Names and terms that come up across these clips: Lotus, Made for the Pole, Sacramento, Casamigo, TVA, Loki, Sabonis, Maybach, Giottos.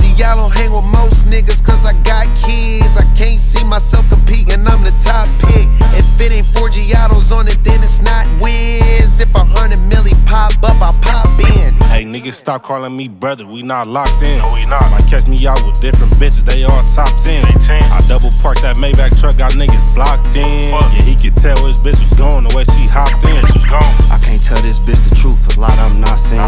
See, y'all don't hang with most niggas cause I got kids. I can't see myself competing, I'm the top pick. If it ain't 4 Giottos on it, then it's not wins. If 100 milli pop up, I pop in. Hey, niggas, stop calling me brother, we not locked in. No, we not. Might catch me out with different bitches, they all top 10. I double parked that Maybach truck, got niggas blocked in. Yeah, he could tell his bitch was gone the way she hopped in. I can't tell this bitch the truth, a lot I'm not saying.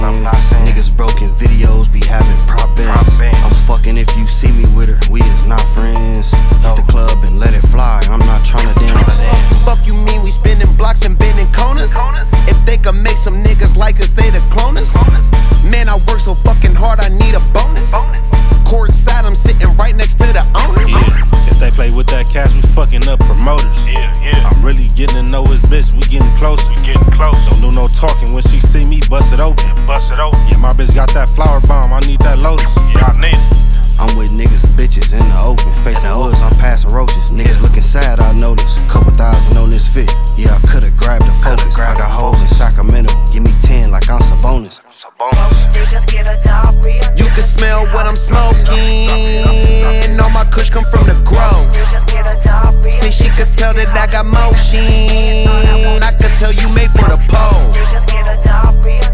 Niggas broken videos be having prop bands. I'm fucking if you see me with her, we is not friends. Hit the club and let it fly, I'm not tryna dance. Fuck you mean we spinning blocks and bending corners? If they could make some niggas like us, they the cloners. Man, I work so fucking hard, I need a bonus. Courtside, I'm sitting right next to the owner. Yeah, if they play with that cash, we fucking up promoters. I'm really getting to know his bitch, we getting closer. Don't do no talking when she see me, bust it open. Yeah, my bitch got that flower bomb, I need that Lotus. Yeah, I need it. I'm with niggas, bitches in the open, facing woods, I'm passing roaches. Niggas looking sad, I noticed. Couple thousand on this fit, yeah, I coulda grabbed the focus. I got hoes in Sacramento, give me 10 like I'm Sabonis. Most niggas get a job real. You can smell what I'm smoking. All my kush come from the grow. See, she could tell that I got motion. I could tell you made for the pole.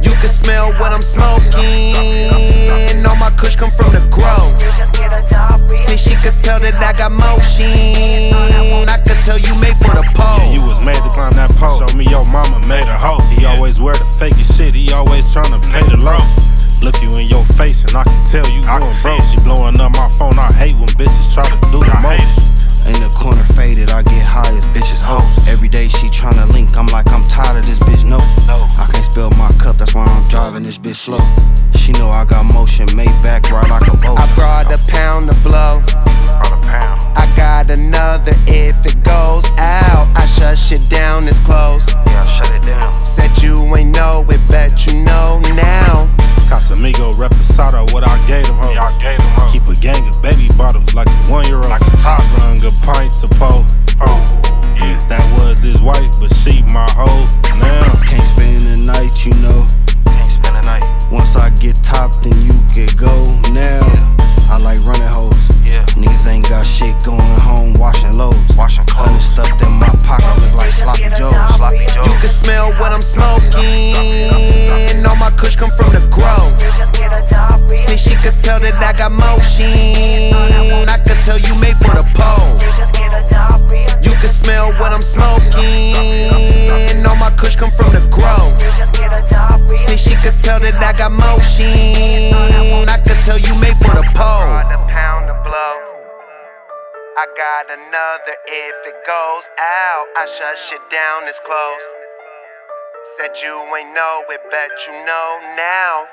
You can smell what I'm smoking. All my kush come from the grow. See, she could tell that I got motion. I could tell you made for the pole. Yeah, you was made to climb that pole. Show me your mama made a hoe. He always wear the fakest shit, he always tryna pay the low. Look you in your face and I can tell you going broke. She blowing up my phone, I hate when bitches try to do the most. In the corner faded, I get high as bitches hoes. Every day she tryna link, I'm like I'm tired of this bitch, no. I can't spill my cup, that's why I'm driving this bitch slow. She know I got motion, Maybach ride like a boat. I brought a pound to blow. I got another if it goes out. I shut shit down, it's closed. Yeah, I shut it down. Said you ain't know it, bet you know now. Casamigo reposado, what I gave them hoes. Keep a gang of baby bottles like a 1-year-old. Like a top rung a pint to po. That was his wife, but she my hoe now. Can't spend the night, you know. Once I get top, then you get go now. I like running hoes. Niggas ain't got shit, going home washing loads. Honey stuffed in my pocket, look like sloppy joes. You can smell what I'm smoking. All my kush come from the grow. See, she could tell that I got motion. I could tell you made for the pole. You can smell what I'm smoking. All my kush come from the grow. See, she could tell that I got motion. I could tell you made for the pole. I got another if it goes out. I shut shit down, it's closed. Said you ain't know it, bet you know now.